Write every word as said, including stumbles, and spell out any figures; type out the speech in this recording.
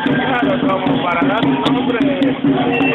Claro, como para dar un nombre.